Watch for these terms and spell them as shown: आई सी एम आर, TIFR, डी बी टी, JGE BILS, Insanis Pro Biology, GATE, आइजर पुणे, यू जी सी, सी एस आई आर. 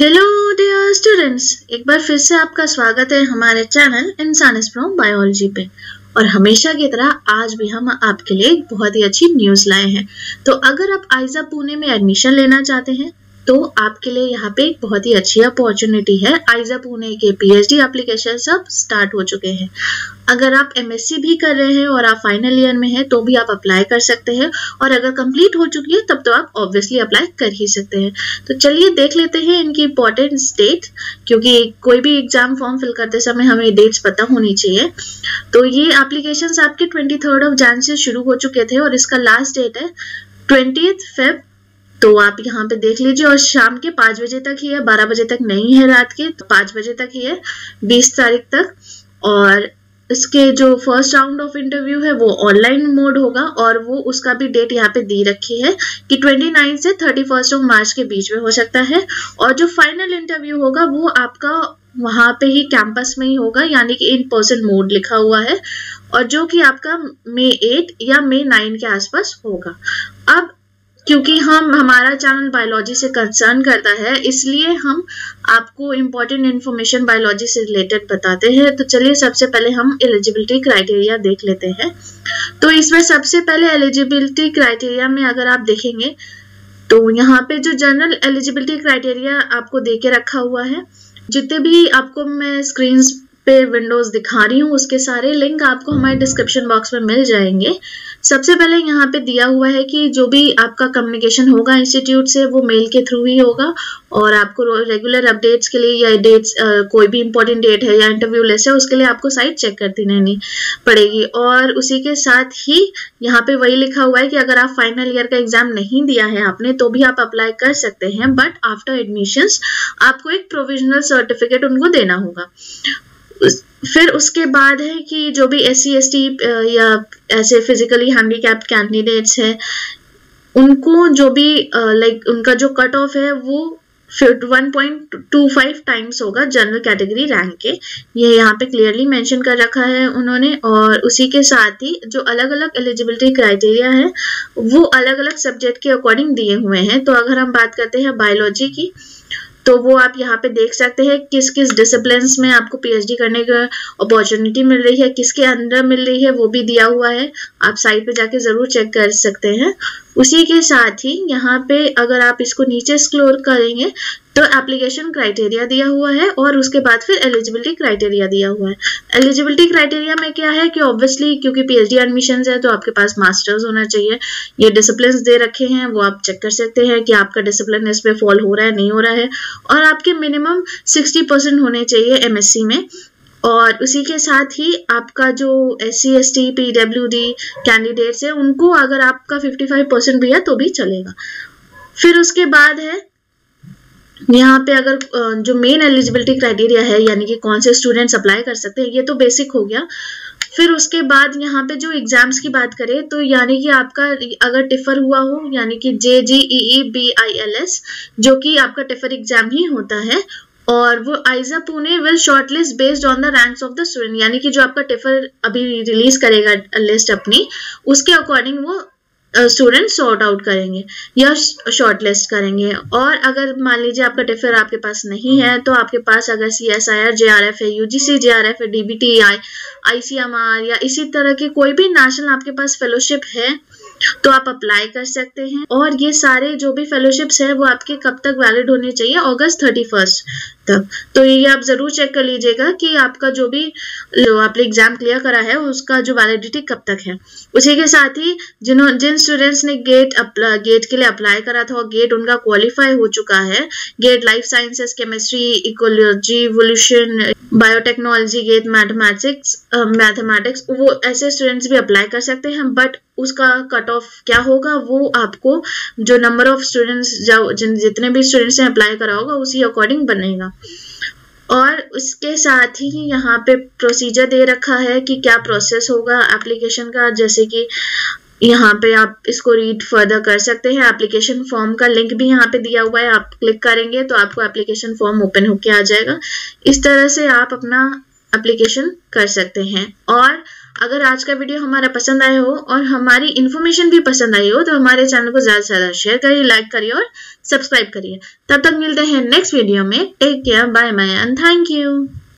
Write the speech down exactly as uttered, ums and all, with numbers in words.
Hello dear students, एक बार फिर से आपका स्वागत है हमारे चैनल इंसानिस प्रो बायोलॉजी पे। और हमेशा की तरह आज भी हम आपके लिए एक बहुत ही अच्छी न्यूज़ लाए हैं। तो अगर आप आइजर पुणे में एडमिशन लेना चाहते हैं तो आपके लिए यहाँ पे एक बहुत ही अच्छी अपॉर्चुनिटी है। आइजर पुणे के पीएचडी एप्लीकेशन सब स्टार्ट हो चुके हैं। अगर आप एमएससी भी कर रहे हैं और आप फाइनल ईयर में हैं तो भी आप अप्लाई कर सकते हैं, और अगर कंप्लीट हो चुकी है तब तो आप ऑब्वियसली अप्लाई कर ही सकते हैं। तो चलिए देख लेते हैं इनकी इम्पोर्टेंट डेट, क्योंकि कोई भी एग्जाम फॉर्म फिल करते समय हमें डेट्स पता होनी चाहिए। तो ये एप्लीकेशंस आपके ट्वेंटी थर्ड ऑफ जैन से शुरू हो चुके थे और इसका लास्ट डेट है ट्वेंटीथ फेब। तो आप यहाँ पे देख लीजिए, और शाम के पाँच बजे तक ही है, बारह बजे तक नहीं है, रात के तो पाँच बजे तक ही है, बीस तारीख तक। और इसके जो फर्स्ट राउंड ऑफ इंटरव्यू है वो ऑनलाइन मोड होगा, और वो उसका भी डेट यहाँ पे दी रखी है कि उनतीस से इकतीस ऑफ मार्च के बीच में हो सकता है। और जो फाइनल इंटरव्यू होगा वो आपका वहाँ पे ही कैंपस में ही होगा, यानी कि इन पर्सन मोड लिखा हुआ है, और जो कि आपका मई एट या मई नाइन के आसपास होगा। अब क्योंकि हम हमारा चैनल बायोलॉजी से कंसर्न करता है इसलिए हम आपको इम्पोर्टेंट इन्फॉर्मेशन बायोलॉजी से रिलेटेड बताते हैं। तो चलिए सबसे पहले हम एलिजिबिलिटी क्राइटेरिया देख लेते हैं। तो इसमें सबसे पहले एलिजिबिलिटी क्राइटेरिया में अगर आप देखेंगे तो यहाँ पे जो जनरल एलिजिबिलिटी क्राइटेरिया आपको दे के रखा हुआ है, जितने भी आपको मैं स्क्रीन पे विंडोज दिखा रही हूँ उसके सारे लिंक आपको हमारे डिस्क्रिप्शन बॉक्स में मिल जाएंगे। सबसे पहले यहाँ पे दिया हुआ है कि जो भी आपका कम्युनिकेशन होगा इंस्टीट्यूट से वो मेल के थ्रू ही होगा, और आपको रेगुलर अपडेट्स के लिए या डेट्स कोई भी इम्पोर्टेंट डेट है या इंटरव्यू लिस्ट है उसके लिए आपको साइट चेक करती रहनी पड़ेगी। और उसी के साथ ही यहाँ पे वही लिखा हुआ है कि अगर आप फाइनल ईयर का एग्जाम नहीं दिया है आपने तो भी आप अप्लाई कर सकते हैं, बट आफ्टर एडमिशंस आपको एक प्रोविजनल सर्टिफिकेट उनको देना होगा। फिर उसके बाद है कि जो भी एस सी एस टी या ऐसे फिजिकली हैंडीकैप्ड कैंडिडेट्स हैं उनको जो भी लाइक उनका जो कट ऑफ है वो one point two five times होगा जनरल कैटेगरी रैंक के, ये यहाँ पे क्लियरली मेंशन कर रखा है उन्होंने। और उसी के साथ ही जो अलग अलग एलिजिबिलिटी क्राइटेरिया है वो अलग अलग सब्जेक्ट के अकॉर्डिंग दिए हुए हैं। तो अगर हम बात करते हैं बायोलॉजी की तो वो आप यहाँ पे देख सकते हैं किस किस डिसिप्लिन्स में आपको पीएचडी करने का अपॉर्चुनिटी मिल रही है, किसके अंदर मिल रही है वो भी दिया हुआ है, आप साइट पे जाके ज़रूर चेक कर सकते हैं। उसी के साथ ही यहाँ पे अगर आप इसको नीचे स्क्रॉल करेंगे तो एप्लीकेशन क्राइटेरिया दिया हुआ है, और उसके बाद फिर एलिजिबिलिटी क्राइटेरिया दिया हुआ है। एलिजिबिलिटी क्राइटेरिया में क्या है कि ऑब्वियसली क्योंकि पीएचडी एडमिशंस है तो आपके पास मास्टर्स होना चाहिए, ये डिसिप्लिन्स दे रखे हैं वो आप चेक कर सकते हैं कि आपका डिसिप्लिन इस पे फॉल हो रहा है नहीं हो रहा है, और आपके मिनिमम सिक्सटी परसेंट होने चाहिए एमएससी में। और उसी के साथ ही आपका जो S C S T P W D candidates है उनको अगर आपका फिफ्टी फाइव परसेंट भी है तो भी चलेगा। फिर उसके बाद है यहाँ पे अगर जो मेन एलिजिबिलिटी क्राइटेरिया है यानी कि कौन से स्टूडेंट्स अप्लाई कर सकते हैं, ये तो बेसिक हो गया। फिर उसके बाद यहाँ पे जो एग्जाम्स की बात करें तो यानी कि आपका अगर टिफर हुआ हो यानी कि J G E B I L S जो कि आपका टिफर एग्जाम ही होता है, और वो आइजर पुणे will shortlist based on the ranks of the student, यानी कि जो आपका टिफर अभी रिलीज करेगा लिस्ट अपनी उसके अकॉर्डिंग वो स्टूडेंट सॉर्ट आउट करेंगे या शॉर्टलिस्ट करेंगे। और अगर मान लीजिए आपका टिफर आपके पास नहीं है तो आपके पास अगर सी एस आई आर J R F है, यू जी सी J R F है, डी बी टी I आई सी एम आर या इसी तरह के कोई भी नेशनल आपके पास फेलोशिप है तो आप अप्लाई कर सकते हैं। और ये सारे जो भी फेलोशिप्स है वो आपके कब तक वैलिड होने चाहिए, अगस्त थर्टी फर्स्ट तक। तो ये आप ज़रूर चेक कर लीजिएगा कि आपका जो भी जो आपने एग्जाम क्लियर करा है उसका जो वैलिडिटी कब तक है। उसी के साथ ही जिन्होंने जिन स्टूडेंट्स ने गेट अपला, गेट के लिए अप्लाई करा था और गेट उनका क्वालिफाई हो चुका है, GATE life sciences, chemistry, ecology, evolution, biotechnology, GATE mathematics mathematics वो ऐसे स्टूडेंट्स भी अप्लाई कर सकते हैं, बट उसका कट ऑफ क्या होगा वो आपको जो नंबर ऑफ स्टूडेंट्स जिन जितने भी स्टूडेंट्स ने अप्लाई करा होगा उसी अकॉर्डिंग बनेगा। और उसके साथ ही यहाँ पे प्रोसीजर दे रखा है कि क्या प्रोसेस होगा एप्लीकेशन का, जैसे कि यहाँ पे आप इसको रीड फर्दर कर सकते हैं। एप्लीकेशन फॉर्म का लिंक भी यहाँ पे दिया हुआ है, आप क्लिक करेंगे तो आपको एप्लीकेशन फॉर्म ओपन होके आ जाएगा। इस तरह से आप अपना एप्लीकेशन कर सकते हैं। और अगर आज का वीडियो हमारा पसंद आया हो और हमारी इन्फॉर्मेशन भी पसंद आई हो तो हमारे चैनल को ज्यादा से ज्यादा शेयर करिए, लाइक करिए और सब्सक्राइब करिए। तब तक मिलते हैं नेक्स्ट वीडियो में। Take care, bye bye and thank you.